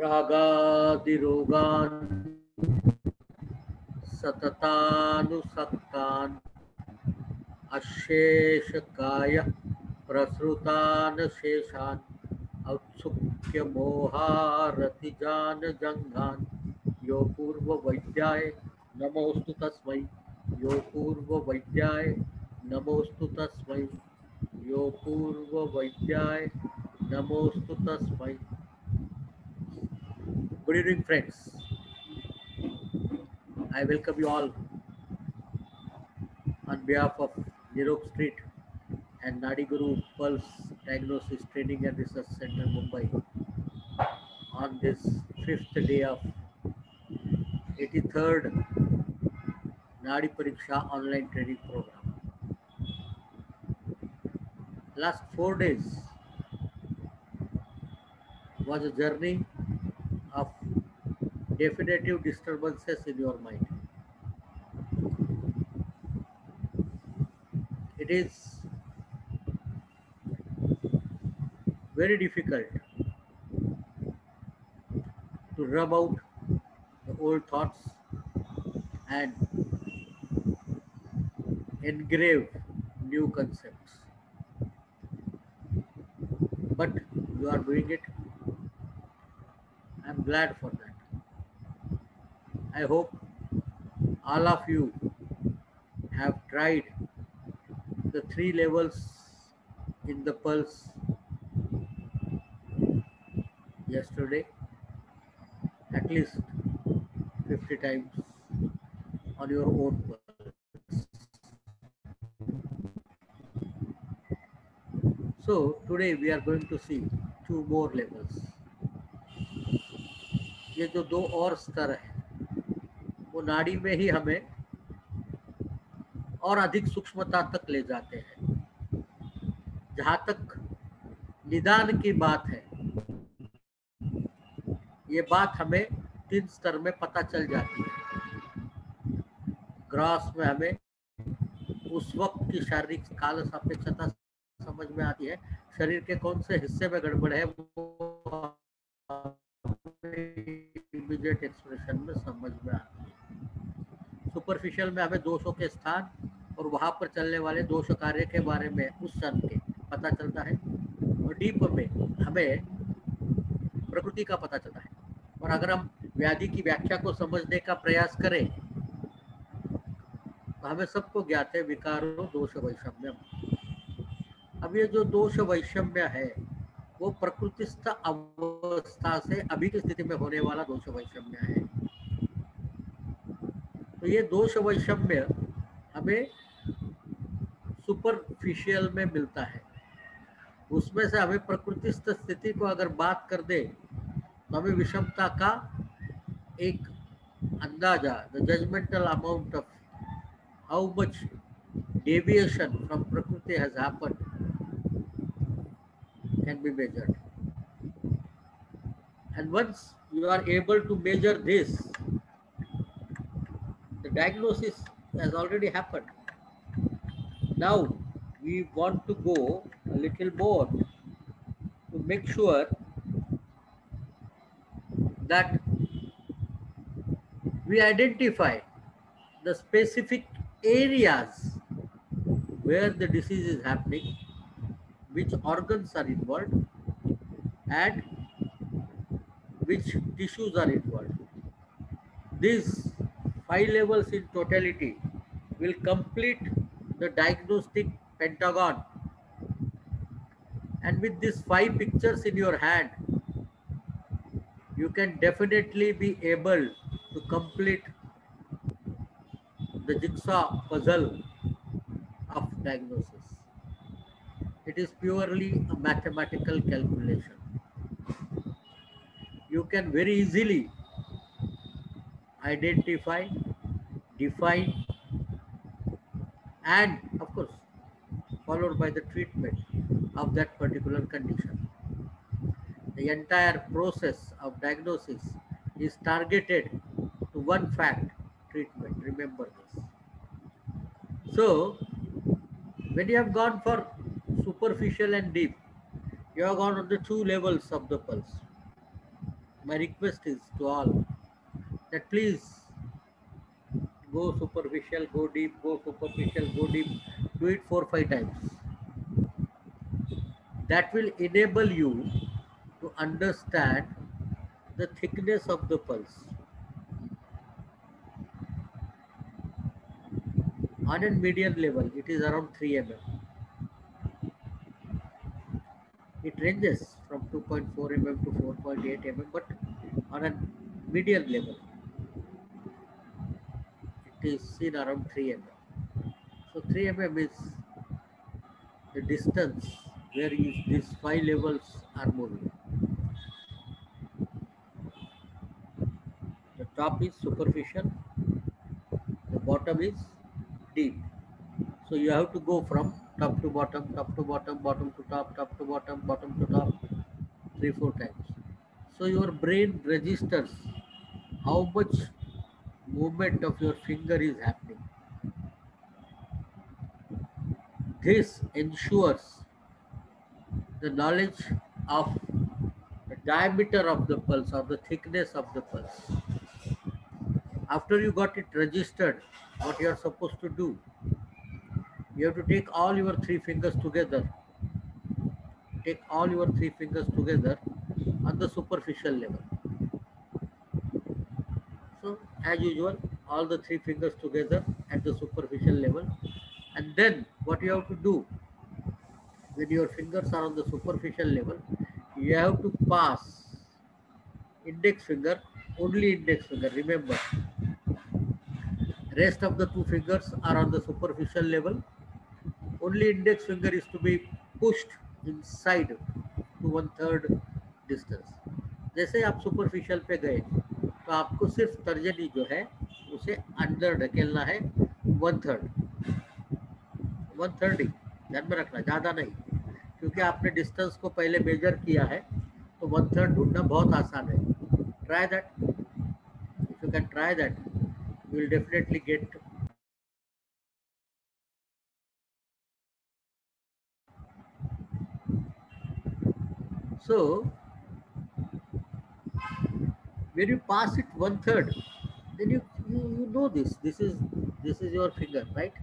रागादिरोगान सततानुसक्तान अशेष काया प्रसृतान शेषान औत्सुक्य मोहारतिजान जंघान यो पूर्व वैद्याय नमोस्तु तस्मै यो पूर्व वैद्याय नमोस्तु तस्मै यो पूर्व वैद्याय नमोस्तु तस्मै। Good evening friends, I welcome you all on behalf of NirogStreet and Nadi Guru Pulse Diagnosis Training and Research Center Mumbai on this 5th day of 83rd Nadi Pariksha online training program. Last 4 days was a journey of definitive disturbances in your mind. It is very difficult to rub out the old thoughts and engrave new concepts, but you are doing it. I am glad for that. I hope all of you have tried the 3 levels in the pulse yesterday, at least 50 times on your own pulse. So today we are going to see 2 more levels. ये जो 2 और स्तर है वो नाड़ी में ही हमें और अधिक सूक्ष्मता तक ले जाते हैं। जहां तक निदान की बात है, ये बात हमें 3 स्तर में पता चल जाती है। ग्रास में हमें उस वक्त की शारीरिक काल सापेक्षता समझ में आती है, शरीर के कौन से हिस्से में गड़बड़ है वो इमीडिएट एक्सप्रेशन में समझ में आती है। सुपरफिशियल में हमें दोषों के स्थान और वहाँ पर चलने वाले दोष कार्य के बारे में उस क्षण के पता चलता है, और डीप में हमें प्रकृति का पता चलता है। और अगर हम व्याधि की व्याख्या को समझने का प्रयास करें तो हमें सबको ज्ञात है विकारों दोष वैषम्य। अब ये जो दोष वैषम्य है वो प्रकृतिस्थ अवस्था से अभी की स्थिति में होने वाला दोष वैषम्य है। तो ये दोष वैषम्य हमें सुपरफिशियल में मिलता है। उसमें से हमें प्रकृतिस्थ स्थिति को अगर बात कर दे तो हमें विषमता का एक अंदाजा, the judgemental amount of how much deviation from prakriti has happened can be measured, and once you are able to measure this, diagnosis has already happened. Now we want to go a little more to make sure that we identify the specific areas where the disease is happening, which organs are involved and which tissues are involved. These 5 levels in totality will complete the diagnostic pentagon, and with these 5 pictures in your hand you can definitely be able to complete the jigsaw puzzle of diagnosis. It is purely a mathematical calculation. You can very easily identify, define, and of course followed by the treatment of that particular condition. The entire process of diagnosis is targeted to one fact: treatment. Remember this. So when you have gone for superficial and deep, you have gone on the 2 levels of the pulse. my request is to all that please go superficial, go deep, go superficial, go deep. Do it 4 or 5 times. That will enable you to understand the thickness of the pulse. On a median level, it is around 3 mm. It ranges from 2.4 mm to 4.8 mm, but on a median level, it is seen around 3 mm. So 3 mm is the distance where these 5 levels are moving. The top is superficial, the bottom is deep. So you have to go from top to bottom to bottom to top 3-4 times. So your brain registers how much movement of your finger is happening. This ensures the knowledge of the diameter of the pulse or the thickness of the pulse. After you got it registered, what you are supposed to do, you have to take all your 3 fingers together. Take all your 3 fingers together on the superficial level. So as usual, all the 3 fingers together at the superficial level. And then what you have to do, when your fingers are on the superficial level, you have to pass index finger, only index finger, remember. Rest of the 2 fingers are on the superficial level. Only index finger is to be pushed inside to 1/3 distance. जैसे आप superficial पे गए, तो आपको सिर्फ तर्जनी जो है, उसे अंदर ढकेलना है 1/3 ध्यान में रखना, ज़्यादा नहीं, क्योंकि आपने डिस्टेंस को पहले मेजर किया है, तो 1/3 ढूंढना बहुत आसान है. Try that. If you can try that, you will definitely get so. When you pass it 1/3, then you know this. This is your finger, right?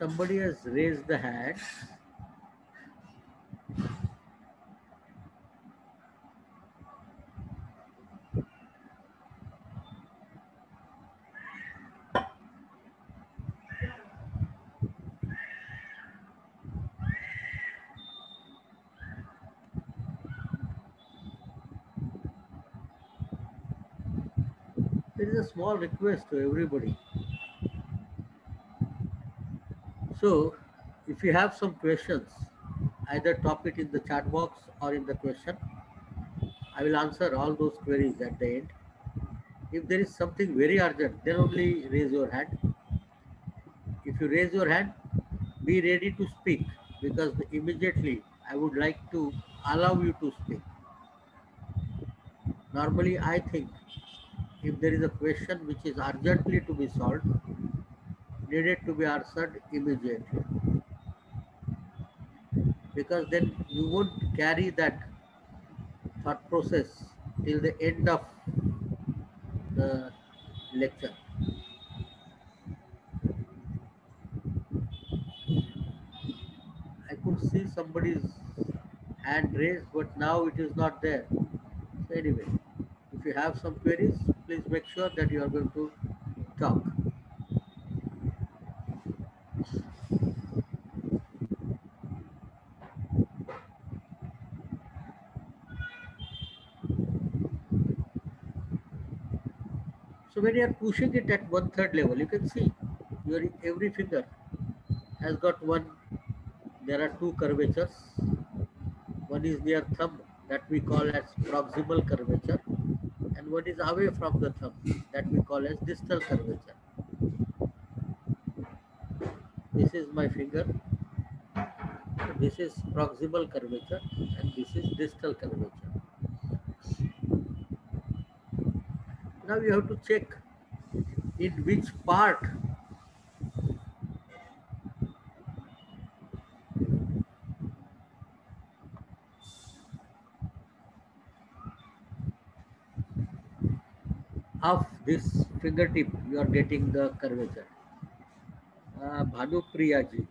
Somebody has raised the hand. There is a small request to everybody. So, if you have some questions, either top it in the chat box or in the question. I will answer all those queries at the end. If there is something very urgent, then only raise your hand. If you raise your hand, be ready to speak, because immediately I would like to allow you to speak. Normally, I think if there is a question which is urgently to be solved, needed to be answered immediately, because then you won't carry that thought process till the end of the lecture. I could see somebody's hand raised, but now it is not there. So anyway, if you have some queries, please make sure that you are going to talk. So when you are pushing it at 1/3 level, you can see your every finger has got one. There are 2 curvatures. One is near thumb, that we call as proximal curvature, and one is away from the thumb, that we call as distal curvature. This is my finger. This is proximal curvature, and this is distal curvature. Now you have to check in which part of this fingertip you are getting the curvature. Bhanu Priyaji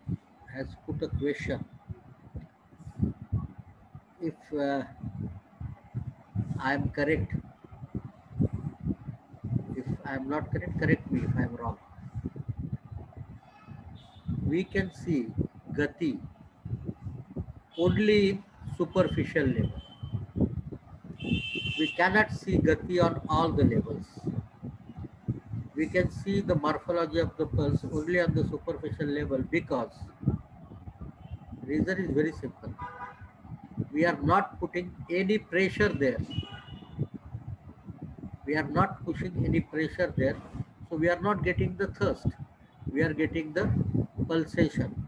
has put a question. If I am correct, if I am not correct, correct me if I am wrong. We can see Gati only in superficial level. We cannot see Gati on all the levels. We can see the morphology of the pulse only on the superficial level because the reason is very simple. We are not putting any pressure there. We are not pushing any pressure there. So we are not getting the thrust. We are getting the pulsation.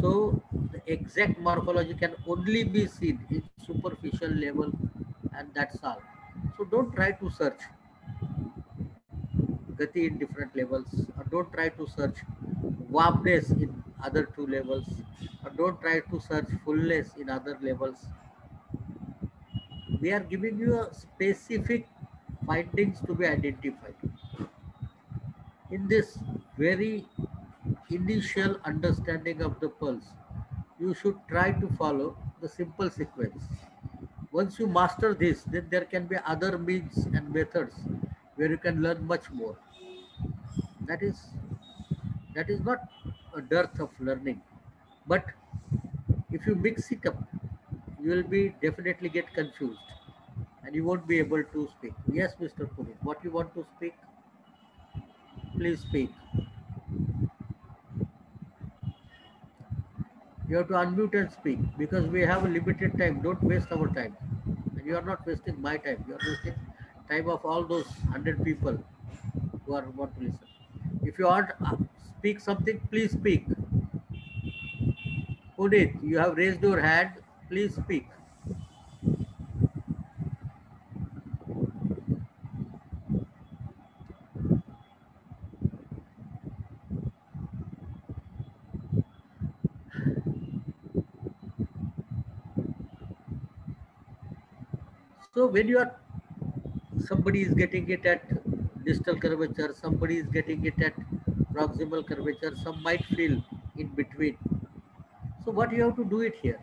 So the exact morphology can only be seen in superficial level, and that's all. So don't try to search Gati in different levels, or don't try to search warmness in other two levels, or don't try to search fullness in other levels. We are giving you a specific findings to be identified. In this very initial understanding of the pulse, you should try to follow the simple sequence. Once you master this, then there can be other means and methods where you can learn much more. That is not a dearth of learning, but if you mix it up, you will be definitely get confused and you won't be able to speak. Yes, Mr. Puri, what you want to speak, please speak. You have to unmute and speak because we have a limited time. Don't waste our time. And you are not wasting my time. You are wasting time of all those 100 people who are want to listen. If you want to speak something, please speak. Puneet, you have raised your hand. Please speak. So when you are, somebody is getting it at distal curvature, somebody is getting it at proximal curvature, some might feel in between. So what you have to do it here?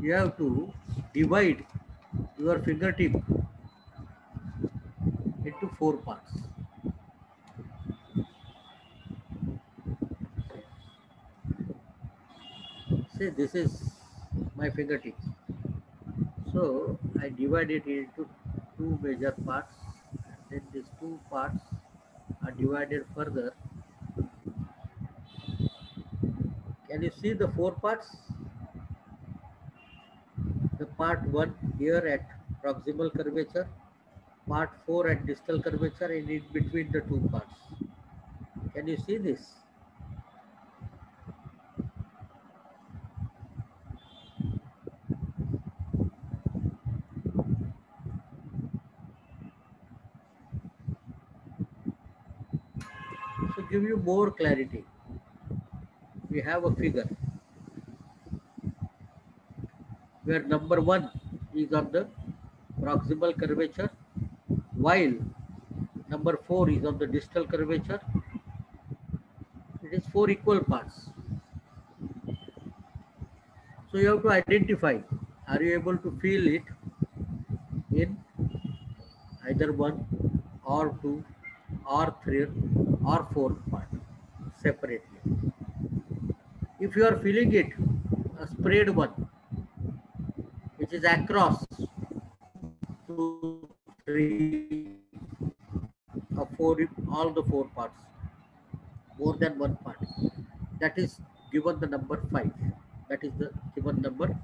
You have to divide your fingertip into 4 parts. See, this is my fingertip. So I divide it into 2 major parts, and then these 2 parts are divided further. Can you see the 4 parts? The part 1 here at proximal curvature, part 4 at distal curvature, and in between the 2 parts. Can you see this? Give you more clarity. We have a figure where number 1 is on the proximal curvature, while number 4 is on the distal curvature. It is 4 equal parts. So you have to identify, are you able to feel it in either 1 or 2 or 3 or 4 part separately. If you are feeling it, a spread one, which is across 2, 3, 4, all the 4 parts, more than 1 part, that is given the number 5. That is the given number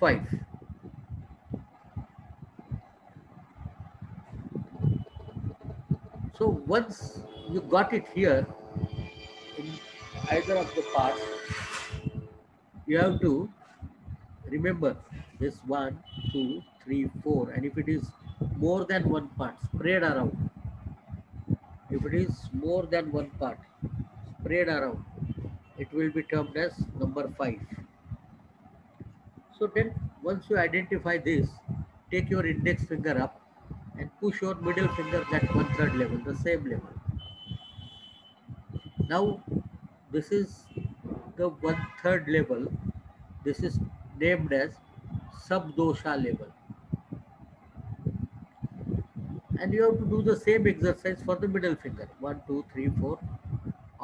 5. So once you got it here in either of the parts, you have to remember this 1, 2, 3, 4, and if it is more than one part, spread around. If it is more than one part, spread around, it will be termed as number 5. So then once you identify this, take your index finger up and push your middle finger at 1/3 level, the same level. Now this is the 1/3 level. This is named as Subdosha level. And you have to do the same exercise for the middle finger. 1, 2, 3, 4.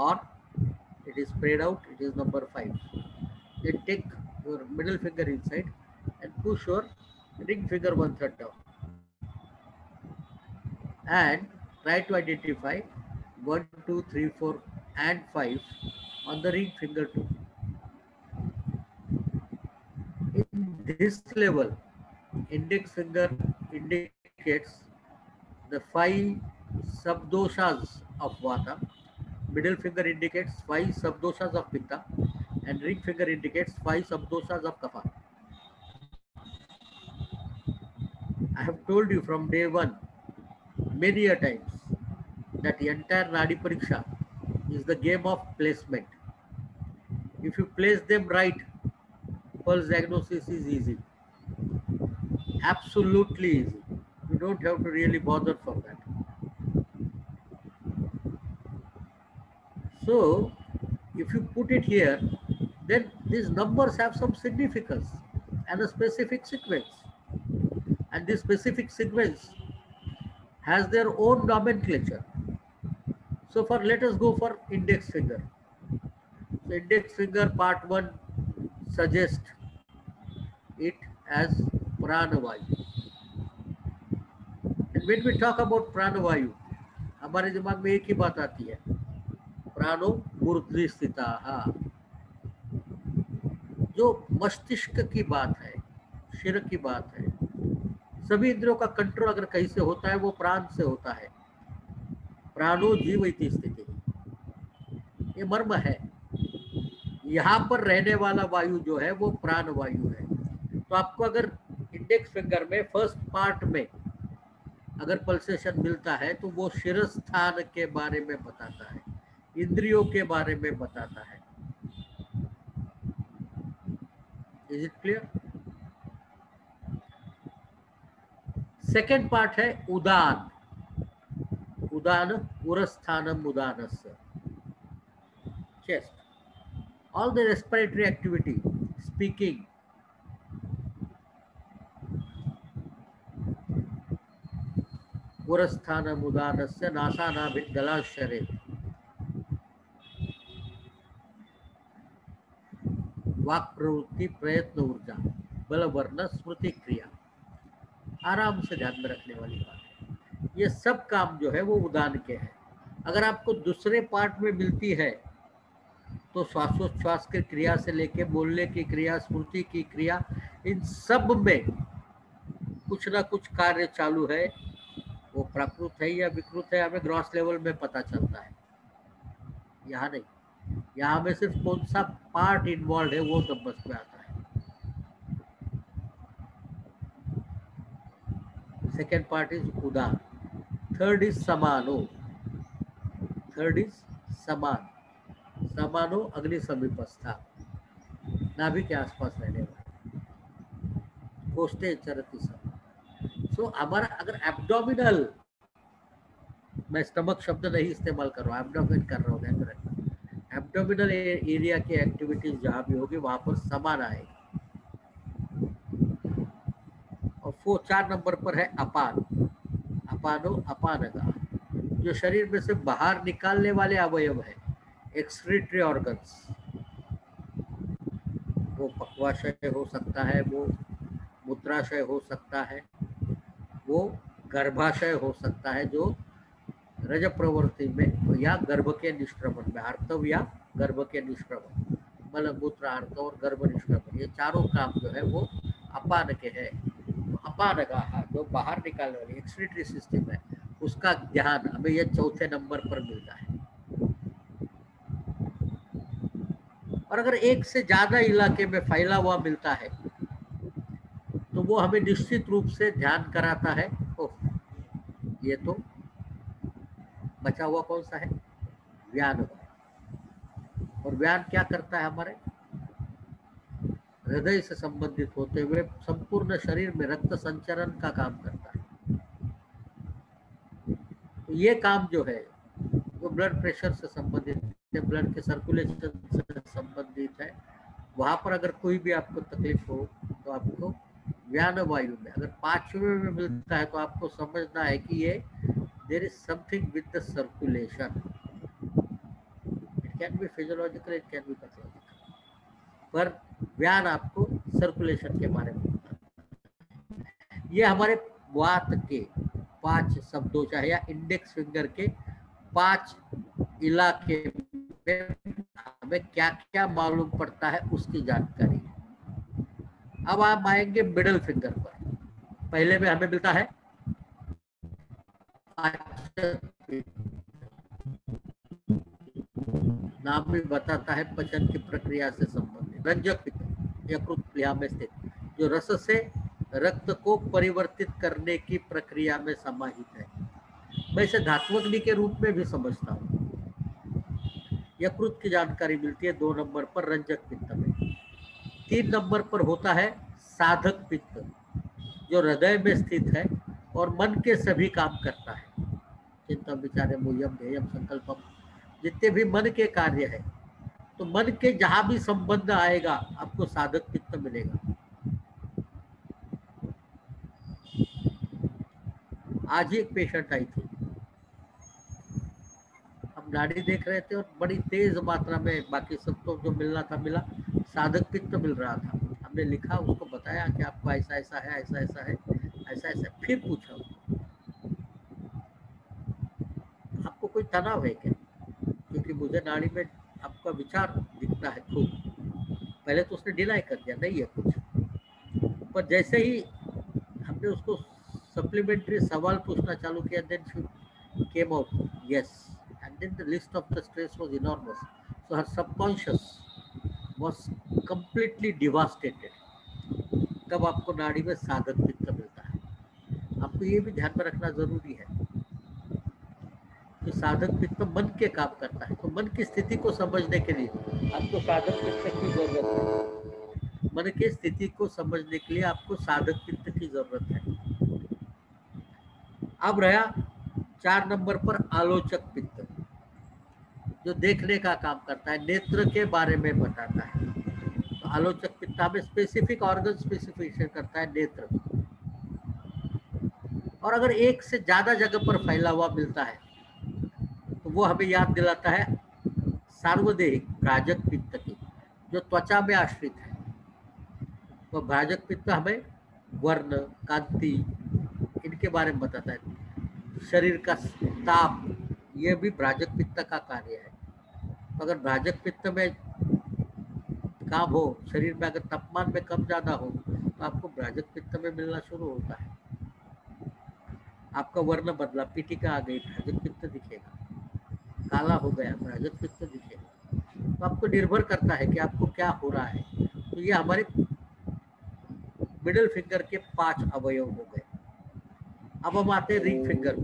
Or it is spread out. It is number 5. Then take your middle finger inside and push your ring finger 1/3 down. And try to identify 1, 2, 3, 4 and 5 on the ring finger too. In this level, index finger indicates the 5 subdoshas of Vata, middle finger indicates 5 subdoshas of Pitta, and ring finger indicates 5 subdoshas of Kapha. I have told you from day one many a times that the entire Nadi Pariksha is the game of placement. If you place them right, pulse diagnosis is easy, absolutely easy. You don't have to really bother for that. So if you put it here, then these numbers have some significance and a specific sequence. And this specific sequence has their own nomenclature. So let us go for index finger. So index finger part 1 suggests it as Pranavayu. And when we talk about Pranavayu, हमारे दिमाग में एक ही बात आती है, प्राणो मूर्धनि स्थिताः, जो मस्तिष्क की बात है, शिर की बात है। सभी इंद्रियों का कंट्रोल अगर कहीं से होता है वो प्राण से होता है। प्राणो जीवति स्थिति, ये मर्म है। यहाँ पर रहने वाला वायु जो है वो प्राण वायु है। तो आपको अगर इंडेक्स फिंगर में फर्स्ट पार्ट में अगर पल्सेशन मिलता है तो वो शिरस्थान के बारे में बताता है, इंद्रियों के बारे में बताता है। Is it clear? Second part है उदान। उदान उरस्थानम उदानस्य, chest. All the respiratory activity, speaking, Urasthana Mudanasya Nasana Vidgalashare, Vak Pravrutti Prayatna Urja, Balavarna Smriti Kriya, आराम से ध्यान में रखने वाली बात। ये सब काम जो है वो उदान के हैं। अगर आपको दूसरे पार्ट में मिलती है तो श्वासोच्छ्वास की क्रिया से लेके बोलने की क्रिया, स्मृति की क्रिया, इन सब में कुछ ना कुछ कार्य चालू है। वो प्राकृत है या विकृत है हमें ग्रॉस लेवल में पता चलता है, यहाँ नहीं। यहाँ में सिर्फ कौन सा पार्ट इन्वॉल्व है वो सब बस में आता है। Second part is Udaan. Third is समानो। थर्ड इज समान। समानो अग्नि समीपस्था, नाभि के आसपास रहने वाला, कोष्ठे चरति समान। सो हमारा अगर एब्डोमिनल, मैं स्टमक शब्द नहीं इस्तेमाल कर रहा हूँ, एब्डोमिन कर रहा हूँ, एब्डोमिनल एरिया की एक्टिविटीज जहाँ भी होगी वहाँ पर समान आएगी। और 4 नंबर पर है अपान। अपानो अपानगा, जो शरीर में से बाहर निकालने वाले अवयव है, एक्सक्रीटरी ऑर्गन्स। वो पक्वाशय हो सकता है, वो मूत्राशय हो सकता है, वो गर्भाशय हो सकता है, जो रज प्रवृत्ति में या गर्भ के निष्क्रमण में, आर्तव या गर्भ के निष्क्रमण, मलमूत्र, आर्तव और गर्भ निष्क्रमण, ये चारों काम जो है वो अपान के है। अपानगाह, जो बाहर निकालने वाली एक्सक्रीटरी सिस्टम है, उसका ध्यान हमें यह 4थे नंबर पर मिलता है। और अगर एक से ज़्यादा इलाके में फैला हुआ मिलता है तो वो हमें निश्चित रूप से ध्यान कराता है। ये तो बचा हुआ कौन सा है? व्यान वायु। और व्यान क्या करता है? हमारे हृदय से संबंधित होते हुए संपूर्ण शरीर में रक्त संचरण का काम करता है। तो ये काम जो है वो ब्लड प्रेशर से संबंधित है, ब्लड के सर्कुलेशन से संबंधित है। वहाँ पर अगर कोई भी आपको तकलीफ हो तो आपको व्यान वायु में अगर 5वें में मिलता है तो आपको समझना है कि ये there is something with the circulation. It can be physiological, it can be pathological, पर व्यान आपको सर्कुलेशन के बारे में। ये हमारे वात के 5 शब्दों चाहे या इंडेक्स फिंगर के 5 इलाके में हमें क्या क्या मालूम पड़ता है उसकी जानकारी। अब आप आएंगे मिडल फिंगर पर। पहले में हमें मिलता है नाम भी बताता है पचन की प्रक्रिया से संबंधित रंजक पित्त यकृत प्लीहा में स्थित, जो रस से रक्त को परिवर्तित करने की प्रक्रिया में समाहित है। मैं इसे धात्वग्नि के रूप में भी समझता हूँ। यकृत की जानकारी मिलती है 2 नंबर पर रंजक पित्त में। 3 नंबर पर होता है साधक पित्त, जो हृदय में स्थित है और मन के सभी काम करता है। चिंतन विचारे मूल्यम ध्येयम संकल्पम, जितने भी मन के कार्य है, तो मन के जहाँ भी संबंध आएगा आपको साधक पित्त मिलेगा। आज ही एक पेशेंट आई थी, हम नाड़ी देख रहे थे और बड़ी तेज मात्रा में बाकी सबको जो मिलना था मिला, साधक पित्त मिल रहा था। हमने लिखा, उसको बताया कि आपको ऐसा ऐसा है, ऐसा ऐसा है, ऐसा ऐसा। फिर पूछा आपको कोई तनाव है क्या, क्योंकि मुझे नाड़ी में आपका विचार दिखता है खुद। पहले तो उसने डिनाई कर दिया, नहीं है कुछ, पर जैसे ही हमने उसको सप्लीमेंट्री सवाल पूछना चालू किया, then she came out yes, and then the list of the stress was enormous, so her subconscious was completely devastated। तब आपको नाड़ी में साधक पित्त मिलता है। आपको ये भी ध्यान में रखना जरूरी है कि साधक पित्त मन के काम करता है, तो मन की स्थिति को समझने के लिए आपको साधक पित्त की जरूरत है। मन की स्थिति को समझने के लिए आपको साधक पित्त की जरूरत है। अब रहा 4 नंबर पर आलोचक पित्त, जो देखने का काम करता है, नेत्र के बारे में बताता है। तो आलोचक पित्त में स्पेसिफिक ऑर्गन स्पेसिफिकेशन करता है नेत्र। और अगर 1 से ज़्यादा जगह पर फैला हुआ मिलता है तो वो हमें याद दिलाता है सार्वदेहिक भ्राजक पित्त की, जो त्वचा में आश्रित है। तो भ्राजक पित्त हमें वर्ण, कांति, इनके बारे में बताता है। शरीर का ताप, ये भी भ्राजक पित्त का कार्य है। अगर भ्राजक पित्त में काम हो, शरीर में अगर तापमान में कम ज़्यादा हो, तो आपको भ्राजक पित्त में मिलना शुरू होता है। आपका वर्ण बदला, पीठिका आ गई, भ्राजक पित्त दिखेगा। काला हो गया, भ्राजक पित्त दिखेगा। तो आपको निर्भर करता है कि आपको क्या हो रहा है। तो ये हमारे मिडिल फिंगर के 5 अवयव हो गए। अब हम आते हैं रिंग फिंगर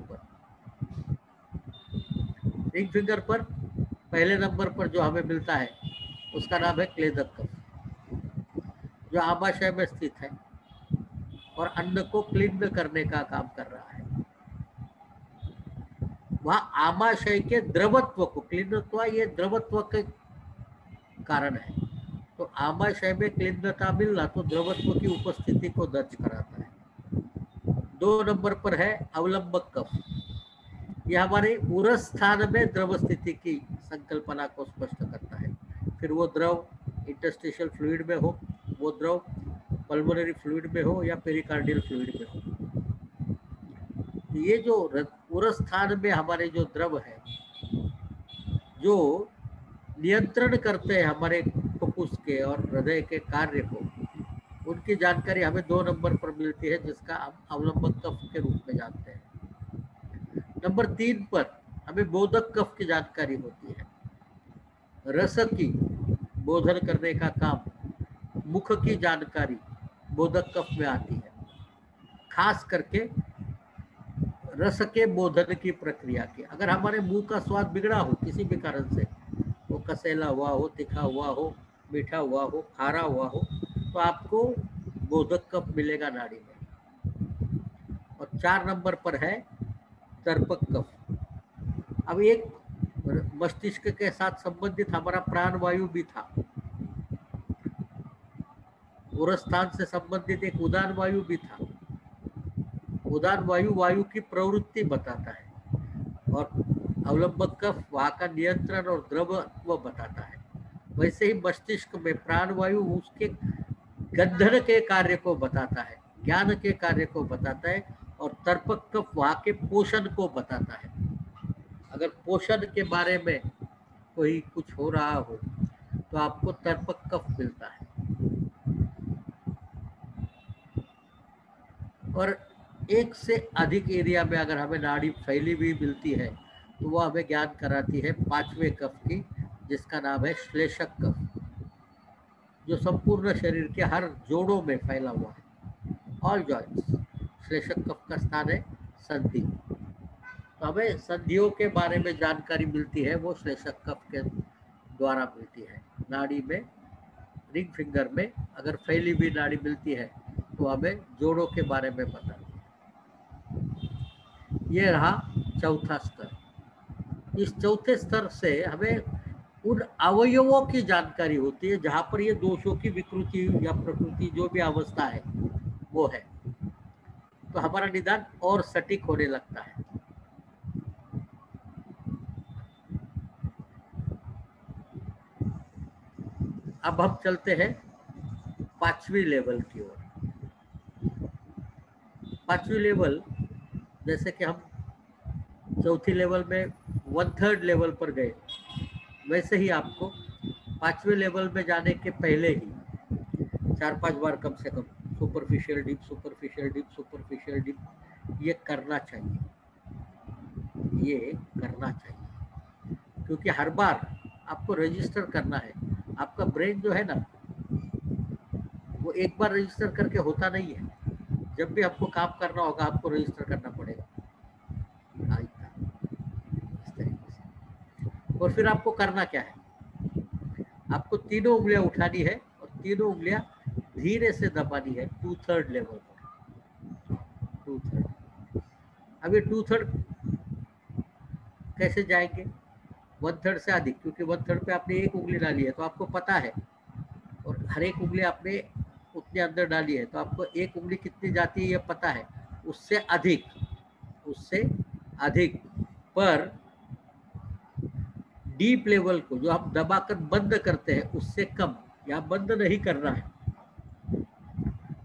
पर। रिंग फिंगर पर पहले नंबर पर जो हमें मिलता है उसका नाम है क्लेदक कफ, जो आमाशय में स्थित है और अन्न को क्लीन करने का काम कर रहा है। वहाँ आमाशय के द्रवत्व को, क्लीनत्व ये द्रवत्व के कारण है, तो आमाशय में क्लीनता मिलना तो द्रवत्व की उपस्थिति को दर्ज कराता है। 2 नंबर पर है अवलंबक कफ। यह हमारे उरस स्थान में द्रव स्थिति की संकल्पना को स्पष्ट करता है। फिर वो द्रव इंटरस्टिशियल फ्लूइड में हो, वो द्रव पल्मोनरी फ्लूइड में हो या पेरिकार्डियल फ्लूइड में हो। ये जो उरस स्थान में हमारे जो द्रव है, जो नियंत्रण करते हैं हमारे फुफ्फुस के और हृदय के कार्य को, उनकी जानकारी हमें 2 नंबर पर मिलती है, जिसका हम अवलंबक कफ के रूप में जानते हैं। नंबर 3 पर हमें बोधक कफ की जानकारी होती है। रस की बोधन करने का काम, मुख की जानकारी बोधक कफ में आती है। खास करके रस के बोधन की प्रक्रिया की। अगर हमारे मुंह का स्वाद बिगड़ा हो किसी भी कारण से, वो कसेला हुआ हो, तीखा हुआ हो, मीठा हुआ हो, खारा हुआ हो, तो आपको बोधक कप मिलेगा नाड़ी में। और 4 नंबर पर है तर्पक कफ। अब एक मस्तिष्क के साथ संबंधित हमारा प्राणवायु भी था, उरस्थान से संबंधित एक उदान वायु भी था। उदान वायु वायु की प्रवृत्ति बताता है, और अवलंबक कफ वहाँ का नियंत्रण और द्रवत्व बताता है। वैसे ही मस्तिष्क में प्राणवायु उसके गंधन के कार्य को बताता है, ज्ञान के कार्य को बताता है, और तर्पक कफ वहाँ के पोषण को बताता है। अगर पोषण के बारे में कोई कुछ हो रहा हो तो आपको तर्पक कफ मिलता है। और 1 से अधिक एरिया में अगर हमें नाड़ी फैली हुई मिलती है तो वह हमें ज्ञान कराती है 5वें कफ की, जिसका नाम है श्लेषक कफ, जो संपूर्ण शरीर के हर जोड़ों में फैला हुआ है, ऑल जॉइंट्स। श्लेषक कफ का स्थान है संधि। तो हमें संधियों के बारे में जानकारी मिलती है, वो श्लेषक कफ के द्वारा मिलती है। नाड़ी में रिंग फिंगर में अगर फैली हुई नाड़ी मिलती है तो हमें जोड़ों के बारे में बताती है। ये रहा चौथा स्तर। इस चौथे स्तर से हमें उन अवयवों की जानकारी होती है जहाँ पर ये दोषों की विकृति या प्रकृति जो भी अवस्था है वो है, तो हमारा निदान और सटीक होने लगता है। अब हम चलते हैं 5वीं लेवल की ओर। 5वीं लेवल, जैसे कि हम 4थी लेवल में 1/3 लेवल पर गए, वैसे ही आपको 5वें लेवल में जाने के पहले ही 4-5 बार कम से कम superficial deep, superficial deep, superficial deep ये करना चाहिए, ये करना चाहिए। क्योंकि हर बार आपको रजिस्टर करना है। आपका ब्रेन जो है ना, वो एक बार रजिस्टर करके होता नहीं है। जब भी आपको काम करना होगा आपको रजिस्टर करना पड़ेगा, और फिर आपको करना क्या है, आपको 3 उंगलियां उठानी है और 3 उंगलियां धीरे से दबानी है 2/3 लेवल पर। 2/3। अब ये 2/3 कैसे जाएंगे? 1/3 से अधिक, क्योंकि 1/3 पे आपने 1 उंगली डाली है तो आपको पता है, और हर 1 उंगली आपने उतने अंदर डाली है तो आपको 1 उंगली कितनी जाती है ये पता है। उससे अधिक, उससे अधिक पर डीप लेवल को जो आप दबाकर बंद करते हैं उससे कम, या बंद नहीं करना है।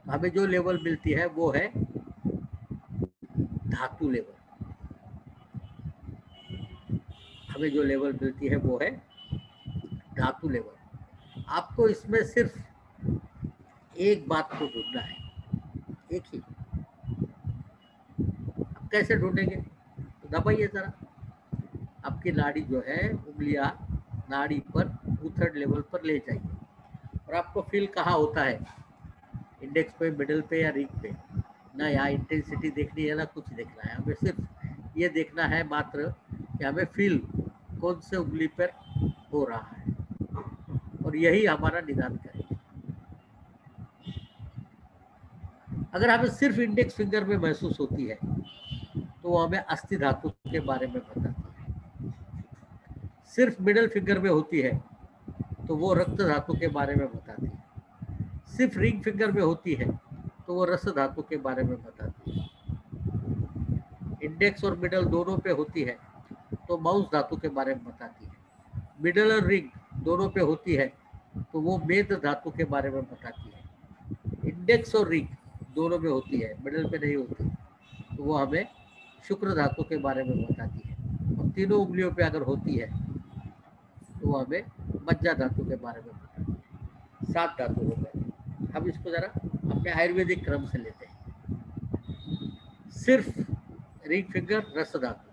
हमें जो लेवल मिलती है वो है धातु लेवल। हमें जो लेवल मिलती है वो है धातु लेवल। आपको इसमें सिर्फ एक बात को ढूंढना है, एक ही। आप कैसे ढूंढेंगे? तो दबाइए जरा, आपकी नाड़ी जो है, उंगलियां नाड़ी पर 2/3 लेवल पर ले जाइए। और आपको फील कहाँ होता है? इंडेक्स पे, मिडल पे या रिंग पे? ना यहाँ इंटेंसिटी देखनी है ना कुछ देखना है। हमें सिर्फ ये देखना है मात्र कि हमें फील कौन से उंगली पर हो रहा है, और यही हमारा निदान करेगा। अगर हमें सिर्फ इंडेक्स फिंगर में महसूस होती है तो वो हमें अस्थि धातु के बारे में बताती है। सिर्फ मिडल फिंगर में होती है तो वो रक्त धातु के बारे में बताती है। सिर्फ रिंग फिंगर में होती है तो वो रस धातु के बारे में बताती है। इंडेक्स और मिडल दोनों पे होती है तो माउस धातु के बारे में बताती है। मिडल और रिंग दोनों पे होती है तो वो मेद धातु के बारे में बताती है। इंडेक्स और रिंग दोनों में होती है, मिडल पे नहीं होती, तो वो हमें शुक्र धातु के बारे में बताती है। और 3 उंगलियों पर अगर होती है तो हमें मज्जा धातु के बारे में बताते हैं। 7 धातु हो गए। हम इसको जरा अपने आयुर्वेदिक क्रम से लेते हैं। सिर्फ रिंग फिंगर रस धातु,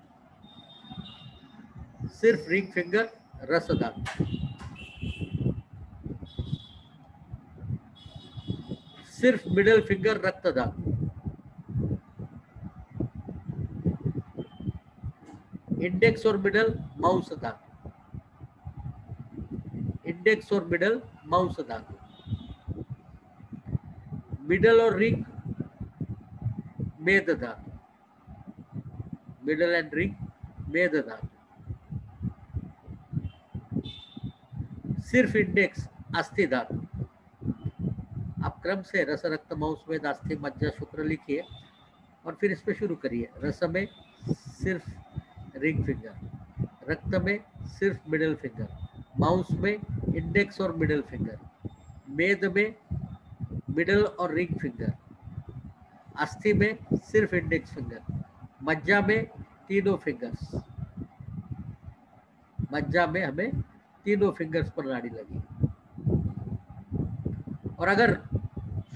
सिर्फ रिंग फिंगर रस धातु, सिर्फ मिडल फिंगर रक्त धातु, इंडेक्स और मिडल माउस धातु, इंडेक्स और मिडल माउस धातु, मिडल और रिंग मेद धातु, मिडल एंड रिंग मेद धातु, सिर्फ इंडेक्स अस्थि धातु। आप क्रम से रस रक्त मांस वेद अस्थि मज्जा शुक्र लिखिए और फिर इसमें शुरू करिए। रस में सिर्फ रिंग फिंगर, रक्त में सिर्फ मिडिल फिंगर, माउस में इंडेक्स और मिडिल फिंगर, मेद में मिडिल और रिंग फिंगर, अस्थि में सिर्फ इंडेक्स फिंगर, मज्जा में तीनों फिंगर्स, मज्जा में हमें तीनों फिंगर्स पर नाड़ी लगी। और अगर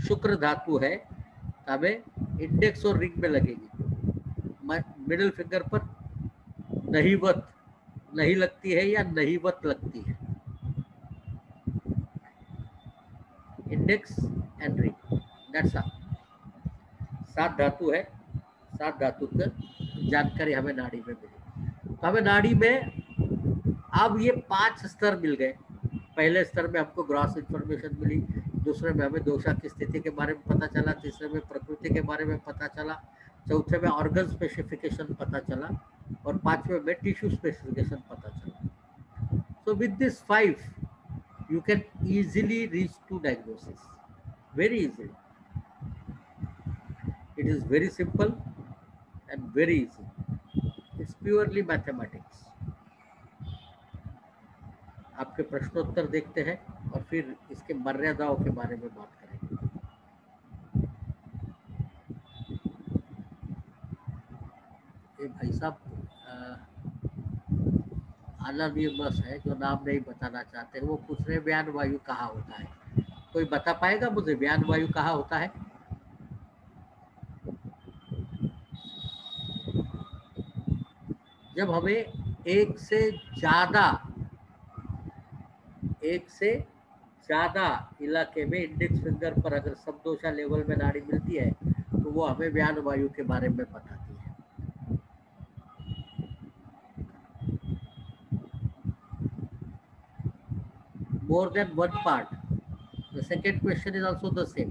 शुक्र धातु है तो हमें इंडेक्स और रिंग में लगेगी, मिडिल फिंगर पर नहीवत नहीं लगती है या नहीवत लगती है, index and ring, that's all. सात धातु है, सात धातु की जानकारी हमें नाड़ी में मिली। तो हमें नाड़ी में अब ये 5 स्तर मिल गए। पहले स्तर में हमको ग्रॉस इंफॉर्मेशन मिली, दूसरे में हमें दोषा की स्थिति के बारे में पता चला, तीसरे में प्रकृति के बारे में पता चला, चौथे में ऑर्गन स्पेसिफिकेशन पता चला और पांचवे में टिश्यू स्पेसिफिकेशन पता चला। So with this 5 you can easily reach to diagnosis, very easily. It is very simple and very easy, it's purely mathematics. आपके प्रश्नोत्तर देखते हैं और फिर इसके मर्यादाओं के बारे में बात करेंगे। ये भाई साहब अनामियमस है, जो नाम नहीं बताना चाहते, वो पूछ रहे व्यान वायु कहाँ होता है। कोई बता पाएगा मुझे व्यान वायु कहाँ होता है? जब हमें एक से ज़्यादा इलाके में इंडेक्स फिंगर पर अगर सबदोषा लेवल में नाड़ी मिलती है तो वो हमें व्यान वायु के बारे में बताती है। More than one part, the second question is also the same.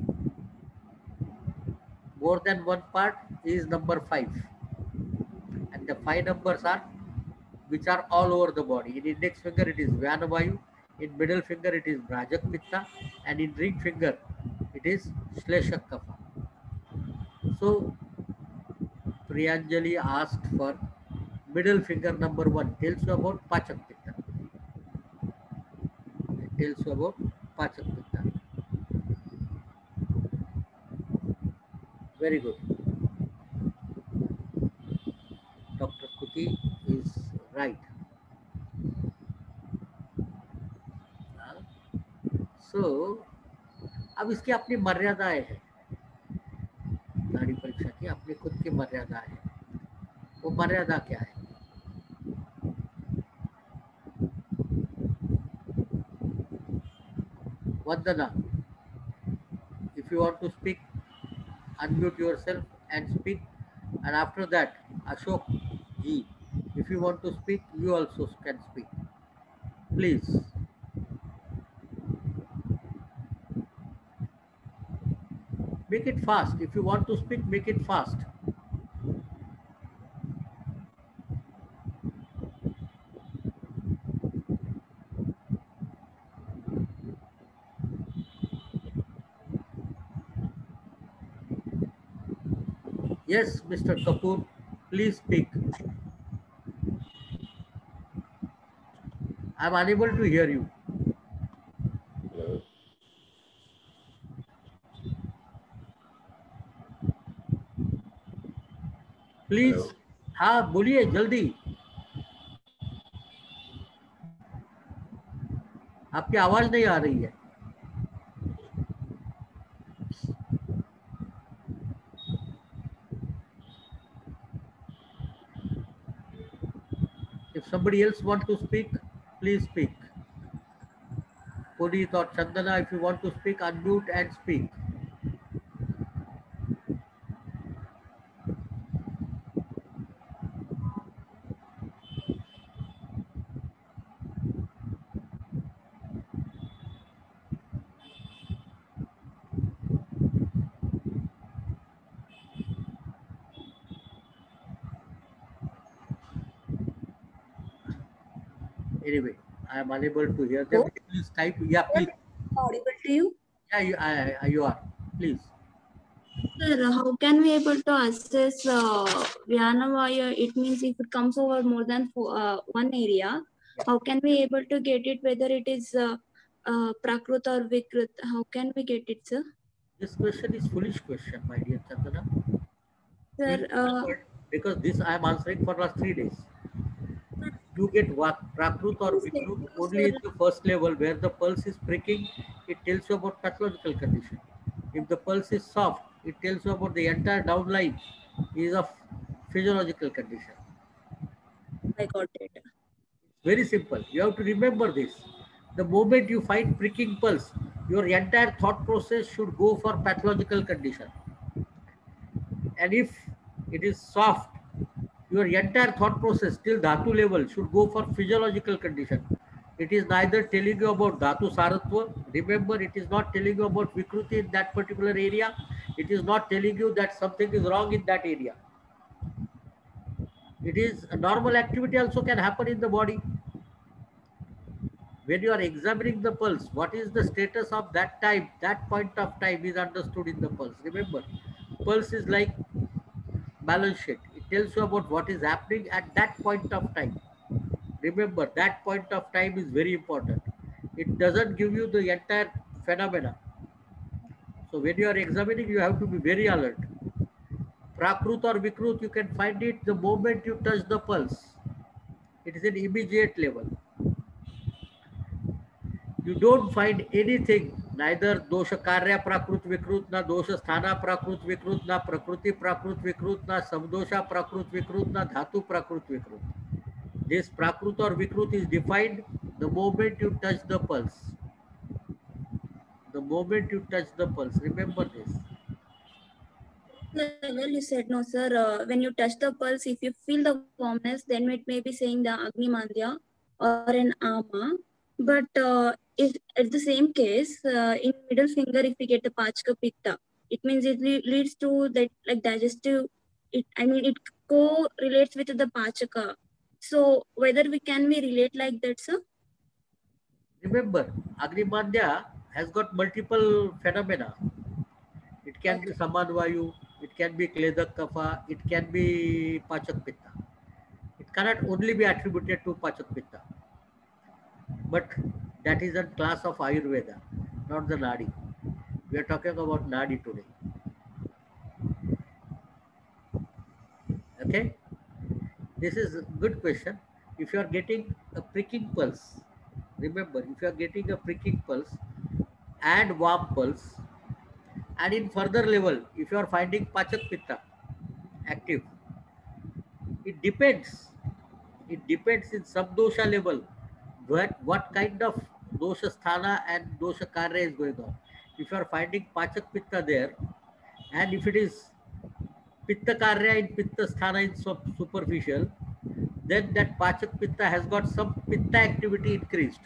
More than one part is number 5 and the 5 numbers are which are all over the body. In index finger it is vyana vayu, in middle finger it is brajak pitta, and in ring finger it is shleshak kapha. So Priyanjali asked for middle finger number 1 tells you about pachak pitta, it tells you about pachak pitta. Very good, Dr. Kuti is right. So, अब इसकी अपनी मर्यादाएं हैं, नाड़ी परीक्षा की अपनी खुद की मर्यादाएं हैं। वो मर्यादा क्या है? Vandana, if you want to speak, unmute yourself and speak, and after that, Ashok ji, if you want to speak, you also can speak. Please. Make it fast. If you want to speak, make it fast. Yes, Mr. Kapoor, please speak. I am unable to hear you. Please, हाँ बोलिए जल्दी, आपकी आवाज नहीं आ रही है। If somebody else want to speak, please speak. Puneet or Chandana, if you want to speak, unmute and speak. Anyway, I am unable to hear them. Oh. Please type. Yeah, please. Audible to you? Yeah, you are. Please. Sir, how can we able to assess Vyana Vaya? It means if it comes over more than one area, how can we able to get it whether it is Prakrut or Vikrut? How can we get it, sir? This question is foolish question, my dear Chandana. Sir, because this I am answering for last 3 days. You get what Prakrut or Vikrut only in the first level where the pulse is pricking. It tells you about pathological condition. If the pulse is soft, it tells you about the entire down line is of physiological condition. I got it. Very simple. You have to remember this. The moment you find pricking pulse, your entire thought process should go for pathological condition. And if it is soft, your entire thought process till Dhatu level should go for physiological condition. It is neither telling you about Dhatu Saratva. Remember, it is not telling you about Vikruti in that particular area. It is not telling you that something is wrong in that area. It is a normal activity also can happen in the body. When you are examining the pulse, what is the status of that time, that point of time is understood in the pulse. Remember, pulse is like balance sheet. It tells you about what is happening at that point of time. Remember, that point of time is very important. It doesn't give you the entire phenomena. So when you are examining, you have to be very alert. Prakrut or Vikrut, you can find it the moment you touch the pulse. It is an immediate level. You don't find anything, neither dosha karya Prakrut Vikrut, na dosha sthana Prakrut Vikrut, na prakruti Prakrut Vikrut, na samdosha Prakrut Vikrut, na dhatu Prakrut Vikrut. This Prakrut or Vikrut is defined the moment you touch the pulse. The moment you touch the pulse, remember this. Well, you said no, sir. When you touch the pulse, if you feel the warmness, then it may be saying the Agni Mandya or an Ama. But if at the same case, in middle finger, if we get the Pachka Pitta, it means it leads to that like digestive. It co-relates with the Pachaka. So whether we can relate like that, sir? Remember, Agni Mandya has got multiple phenomena. It can be Samadvayu, it can be Kledak Kapha, it can be Pachak Pitta. It cannot only be attributed to Pachak Pitta. But that is a class of Ayurveda, not the Nadi. We are talking about Nadi today. Okay? This is a good question. If you are getting a pricking pulse, remember, if you are getting a pricking pulse and warm pulse, and in further level, if you are finding Pachak Pitta active, it depends. It depends in Samdosha level what kind of dosha sthana and dosha karya is going on. If you are finding Pachak Pitta there, and if it is Pitta Karya in Pitta Sthana is superficial, then that Pachak Pitta has got some Pitta activity increased.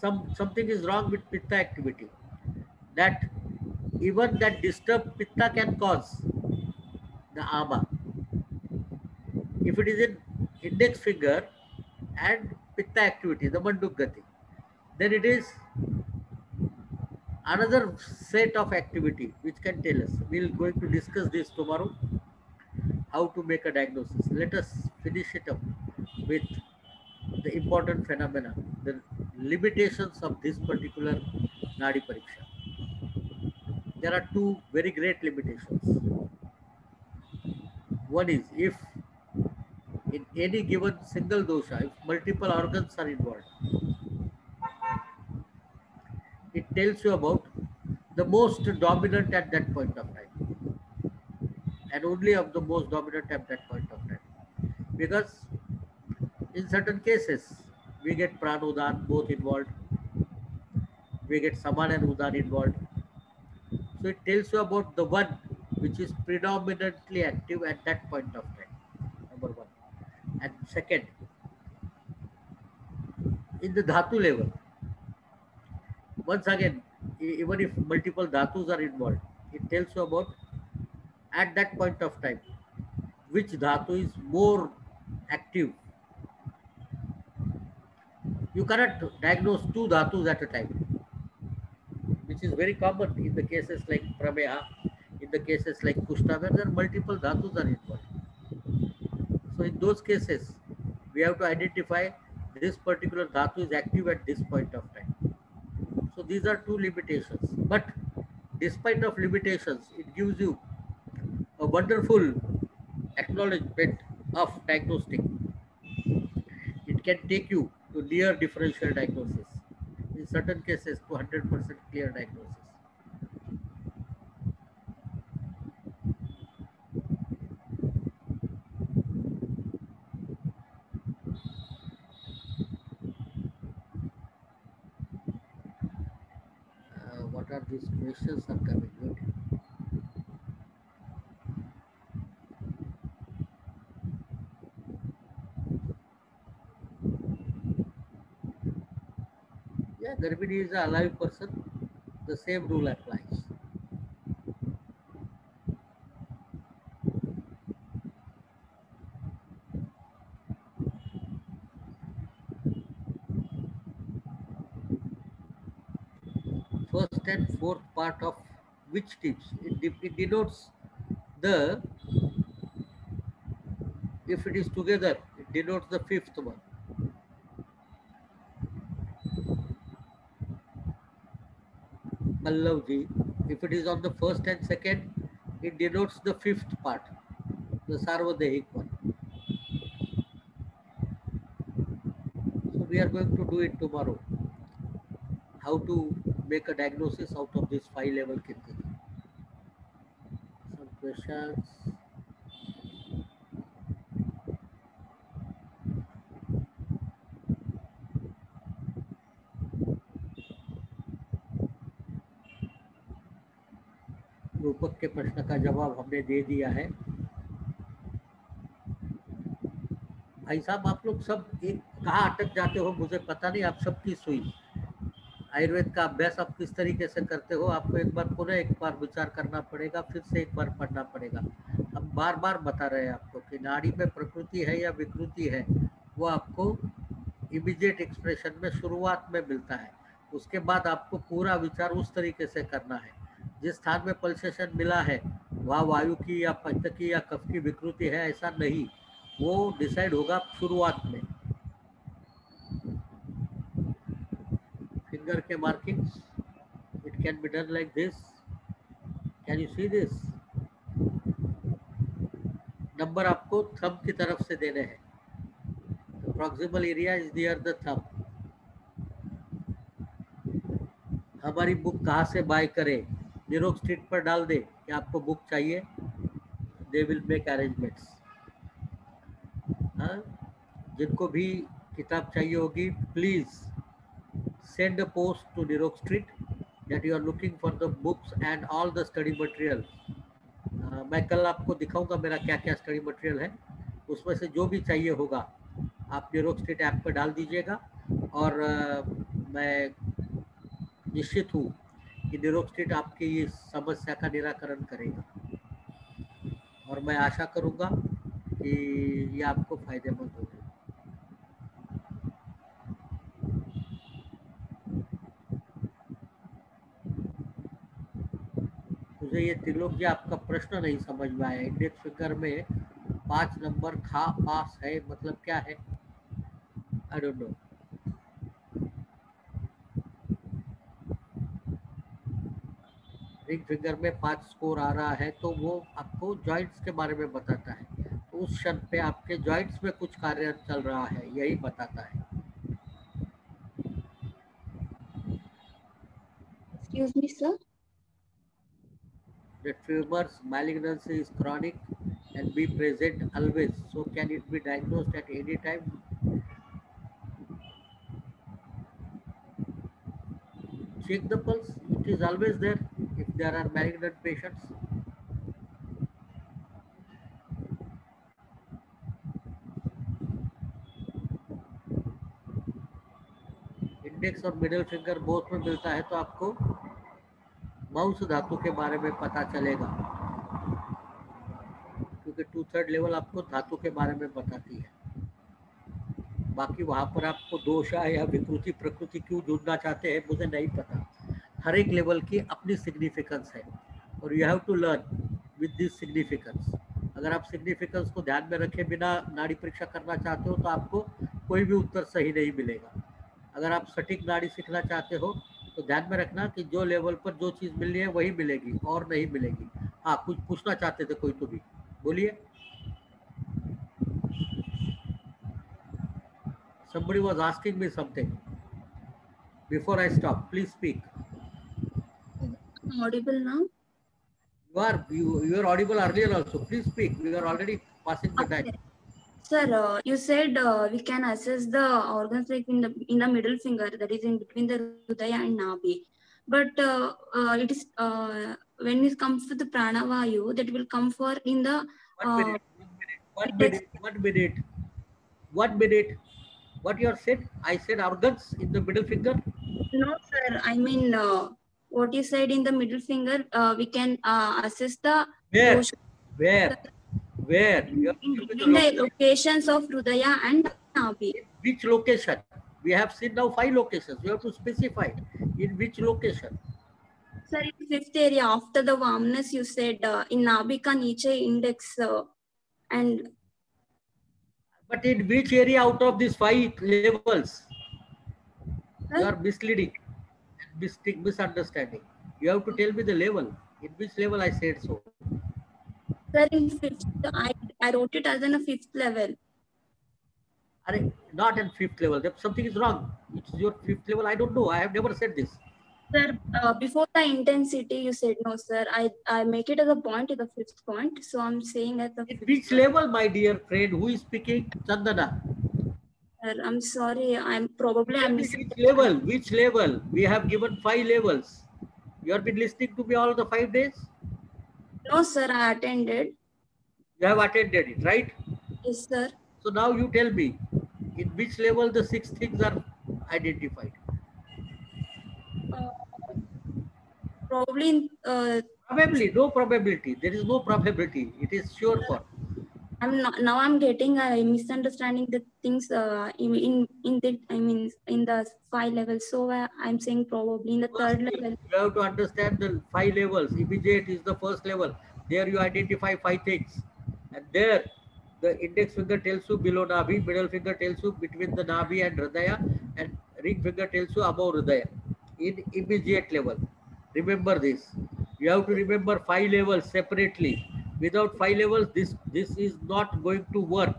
Something is wrong with Pitta activity. That even that disturbed Pitta can cause the Ama. If it is in index finger and Pitta activity, the Manduk Gati, then it is another set of activity which can tell us. We are going to discuss this tomorrow, how to make a diagnosis. Let us finish it up with the important phenomena, the limitations of this particular Nadi Pariksha. There are two very great limitations. One is if in any given single dosha, if multiple organs are involved, it tells you about the most dominant at that point of time and only of the most dominant at that point of time. Because in certain cases, we get Pranodan both involved, we get Saman and Udan involved. So it tells you about the one which is predominantly active at that point of time, number one. And second, in the Dhatu level, once again, even if multiple dhatus are involved, it tells you about at that point of time which dhatu is more active You cannot diagnose two dhatus at a time, which is very common in the cases like prameha, in the cases like kushta, where there are multiple dhatus are involved. So in those cases, we have to identify this particular dhatu is active at this point of time. So these are two limitations. But despite of limitations, it gives you a wonderful acknowledgement of diagnostic. It can take you to near differential diagnosis, in certain cases to 100% clear diagnosis. What are these questions are coming in? Yeah, Garbini is a alive person. The same rule applies. First and fourth part of which tips? It denotes the, if it is together, it denotes the fifth one. Pallavji. If it is on the first and second, it denotes the fifth part, the Sarvadehik one. So we are going to do it tomorrow. How to make a diagnosis out of this 5-level Kirti. Some questions. रूपक के प्रश्न का जवाब हमने दे दिया है। भाई साहब, आप लोग सब एक कहाँ अटक जाते हो मुझे पता नहीं। आप सबकी सुई आयुर्वेद का अभ्यास आप किस तरीके से करते हो, आपको एक बार पुनः एक बार विचार करना पड़ेगा, फिर से एक बार पढ़ना पड़ेगा। हम बार बार बता रहे हैं आपको कि नाड़ी में प्रकृति है या विकृति है, वो आपको इमीडिएट एक्सप्रेशन में शुरुआत में मिलता है। उसके बाद आपको पूरा विचार उस तरीके से करना है। जिस स्थान में पल्सेशन मिला है वहाँ वायु की या पंच की या कफ की विकृति है ऐसा नहीं, वो डिसाइड होगा शुरुआत में। फिंगर के markings, it can be done like this, can you see this. Number आपको थंब की तरफ से देने हैं। The proximal area is near the thumb. हमारी बुक कहाँ से बाय करें? निरोग स्ट्रीट पर डाल दे कि आपको बुक चाहिए, दे विल मेक अरेंजमेंट्स। हाँ, जिनको भी किताब चाहिए होगी, please send a post to Nirog street that you are looking for the books and all the study material. मैं कल आपको दिखाऊंगा मेरा क्या क्या स्टडी मटेरियल है। उसमें से जो भी चाहिए होगा आप निरोग स्ट्रीट ऐप पर डाल दीजिएगा, और मैं निश्चित हूँ कि NirogStreet आपकी इस समस्या का निराकरण करेगा, और मैं आशा करूँगा कि ये आपको फायदेमंद होगा। मुझे ये त्रिलोक जी आपका प्रश्न नहीं समझ में आया। इंडेक्स फिंगर में 5 नंबर खा पास है, मतलब क्या है? I don't know. Ring finger में 5 स्कोर आ रहा है तो वो आपको जॉइंट्स के बारे में बताता है। तो उस क्षण पे आपके जॉइंट्स में कुछ कार्य चल रहा है, यही बताता है। Excuse me, sir. The tumor's malignancy is chronic and be present always. So can it be diagnosed at any time? Check the pulse. It is always there. If there are malignant patients, index और middle finger both में मिलता है तो आपको mouse धातु के बारे में पता चलेगा, क्योंकि 2/3 लेवल आपको धातु के बारे में बताती है। बाकी वहाँ पर आपको दोषा या विकृति प्रकृति क्यों जुड़ना चाहते हैं मुझे नहीं पता। हर एक लेवल की अपनी सिग्निफिकेंस है और you have to learn with this significance. अगर आप सिग्निफिकेंस को ध्यान में रखे बिना नाड़ी परीक्षा करना चाहते हो तो आपको कोई भी उत्तर सही नहीं मिलेगा। अगर आप सटीक नाड़ी सीखना चाहते हो तो ध्यान में रखना कि जो लेवल पर जो चीज़ मिलनी है वही मिलेगी और नहीं मिलेगी। हाँ, कुछ पूछना चाहते थे कोई, तो भी बोलिए। Somebody was asking me something. Before I stop, please speak. Audible now? You are audible earlier also. Please speak. We are already passing the time. Sir, you said we can assess the organs like in the middle finger, that is in between the Hridaya and Nabi. But it is when it comes to the Pranavayu, that will come for in the. What minute? What you said? I said organs in the middle finger. No, sir. I mean, what you said in the middle finger, we can assess the where in the locations of Hridaya and Nabi. Which location? We have seen now 5 locations. You have to specify in which location. Sir, in 5th area after the warmness, you said in Nabi ka niche index and. But in which area out of these 5 levels? Huh? You are misleading, misunderstanding. You have to tell me the level. In which level I said so? Sir, in 5th, I wrote it as in a 5th level. Not in 5th level. Something is wrong. It's your 5th level. I don't know. I have never said this. Sir, before the intensity, you said no, sir. I make it as a point, the 5th point. So I'm saying at the. Which level, my dear friend? Who is speaking? Chandana. Sir, I'm sorry. I'm missing. Which level? Which level? We have given 5 levels. You have been listening to me all the 5 days? No, sir. I attended. You have attended it, right? Yes, sir. So now you tell me, in which level the 6 things are identified? Probably no probability. There is no probability. It is sure for. I'm getting a misunderstanding the things in the 5 levels. So I'm saying probably in the first 3rd level. You have to understand the 5 levels. Immediate is the 1st level. There you identify 5 things, and there the index finger tells you below Nabi, middle finger tells you between the Nabi and Hridaya, and ring finger tells you above Hridaya. In immediate level. Remember this. You have to remember 5 levels separately. Without 5 levels, this is not going to work.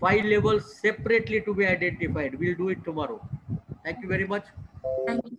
5 levels separately to be identified. We'll do it tomorrow. Thank you very much. Thank you.